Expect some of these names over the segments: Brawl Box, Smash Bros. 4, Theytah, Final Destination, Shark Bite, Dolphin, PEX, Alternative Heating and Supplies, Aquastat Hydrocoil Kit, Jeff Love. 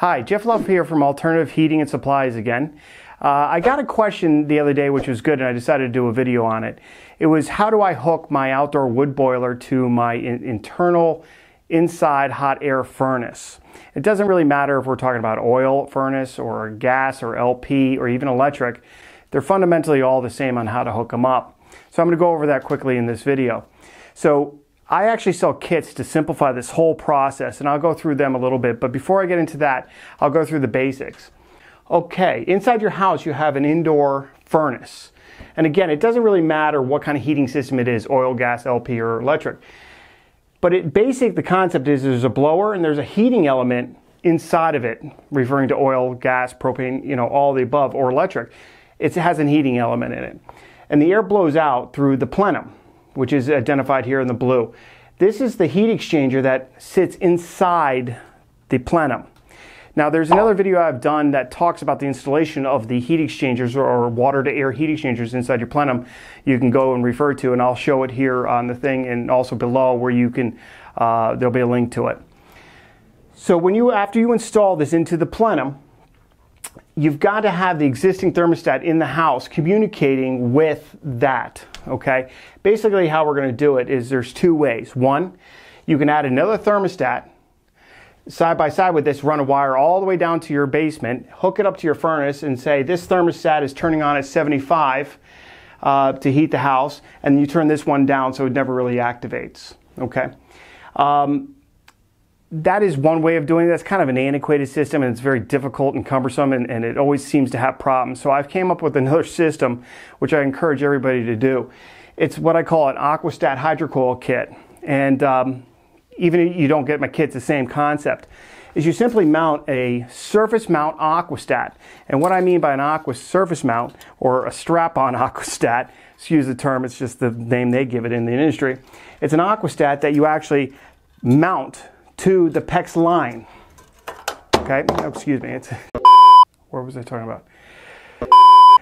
Hi, Jeff Love here from Alternative Heating and Supplies again. I got a question the other day which was good, and I decided to do a video on it. It was, how do I hook my outdoor wood boiler to my internal inside hot air furnace? It doesn't really matter if we're talking about oil furnace or gas or LP or even electric. They're fundamentally all the same on how to hook them up. So I'm going to go over that quickly in this video. So I actually sell kits to simplify this whole process, and I'll go through them a little bit, but before I get into that, I'll go through the basics. Okay, inside your house you have an indoor furnace. And again, it doesn't really matter what kind of heating system it is, oil, gas, LP, or electric. But the concept is there's a blower and there's a heating element inside of it, referring to oil, gas, propane, you know, all the above, or electric. It has a heating element in it. And the air blows out through the plenum, which is identified here in the blue. This is the heat exchanger that sits inside the plenum. Now there's another video I've done that talks about the installation of the heat exchangers or water to air heat exchangers inside your plenum. You can go and refer to, and I'll show it here on the thing and also below where you can, there'll be a link to it. So when after you install this into the plenum, you've got to have the existing thermostat in the house communicating with that, okay? Basically how we're going to do it is there's two ways. One, you can add another thermostat side by side with this, run a wire all the way down to your basement, hook it up to your furnace and say this thermostat is turning on at 75 to heat the house, and you turn this one down so it never really activates, okay? That is one way of doing it. That's kind of an antiquated system, and it's very difficult and cumbersome, and it always seems to have problems. So I've came up with another system, which I encourage everybody to do. It's what I call an Aquastat Hydrocoil Kit. And even if you don't get my kits, the same concept is you simply mount a surface mount Aquastat. And what I mean by an surface mount or a strap-on Aquastat, excuse the term, it's just the name they give it in the industry. It's an Aquastat that you actually mount to the PEX line, okay? Oh, excuse me, where was I talking about?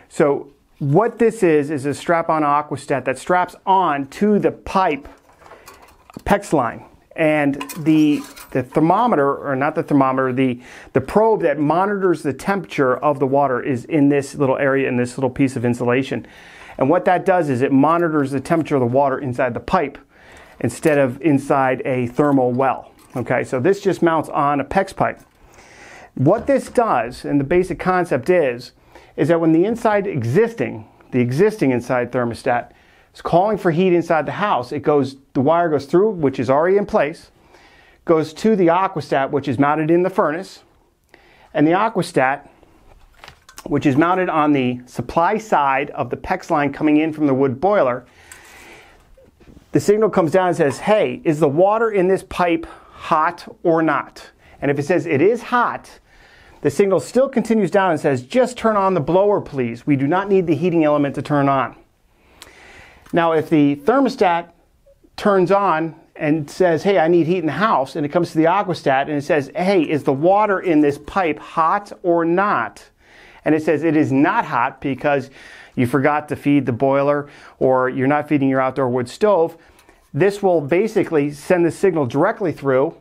So what this is a strap-on Aquastat that straps on to the pipe PEX line. And the thermometer, or not the thermometer, the probe that monitors the temperature of the water is in this little area, in this little piece of insulation. And what that does is it monitors the temperature of the water inside the pipe instead of inside a thermal well. Okay, so this just mounts on a PEX pipe. What this does, and the basic concept is that when the existing inside thermostat is calling for heat inside the house, the wire goes through, which is already in place, goes to the Aquastat, which is mounted in the furnace, and the Aquastat, which is mounted on the supply side of the PEX line coming in from the wood boiler, the signal comes down and says, hey, is the water in this pipe hot or not? And if it says it is hot, the signal still continues down and says, just turn on the blower, please. We do not need the heating element to turn on. Now, if the thermostat turns on and says, hey, I need heat in the house, and it comes to the Aquastat and it says, hey, is the water in this pipe hot or not? And it says it is not hot because you forgot to feed the boiler or you're not feeding your outdoor wood stove. This will basically send the signal directly through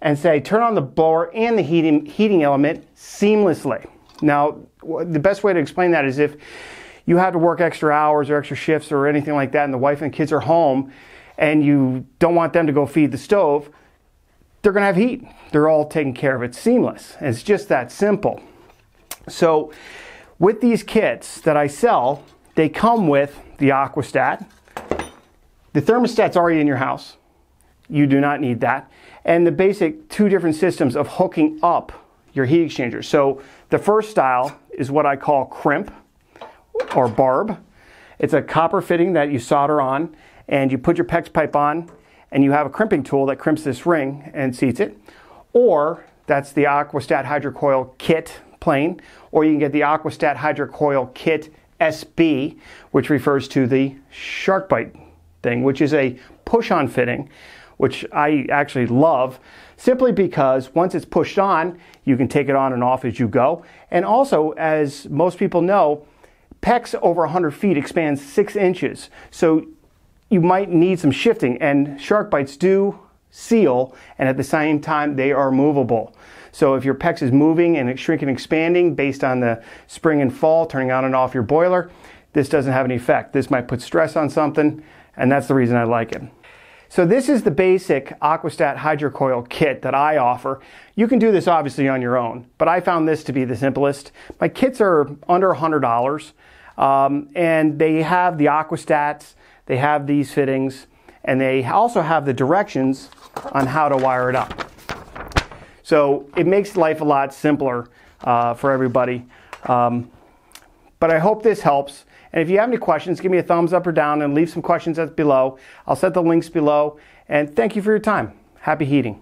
and say, turn on the blower and the heating element seamlessly. Now, the best way to explain that is if you have to work extra hours or extra shifts or anything like that, and the wife and kids are home and you don't want them to go feed the stove, they're gonna have heat. They're all taken care of. It's seamless. It's just that simple. So with these kits that I sell, they come with the Aquastat. The thermostat's already in your house. You do not need that. And the basic two different systems of hooking up your heat exchanger. So the first style is what I call crimp or barb. It's a copper fitting that you solder on, and you put your PEX pipe on, and you have a crimping tool that crimps this ring and seats it. Or that's the Aquastat Hydrocoil Kit plain, or you can get the Aquastat Hydrocoil Kit SB, which refers to the Shark Bite thing, which is a push-on fitting, which I actually love, simply because once it's pushed on, you can take it on and off as you go. And also, as most people know, PEX over 100 feet expands 6 inches, so you might need some shifting, and Shark Bites do seal, and at the same time they are movable. So if your PEX is moving and shrinking and expanding based on the spring and fall, turning on and off your boiler, this doesn't have any effect. This might put stress on something, and that's the reason I like it. So this is the basic Aquastat Hydrocoil Kit that I offer. You can do this obviously on your own, but I found this to be the simplest. My kits are under $100, and they have the Aquastats, they have these fittings, and they also have the directions on how to wire it up. So it makes life a lot simpler for everybody. But I hope this helps. And if you have any questions, give me a thumbs up or down and leave some questions below. I'll set the links below. And thank you for your time. Happy heating.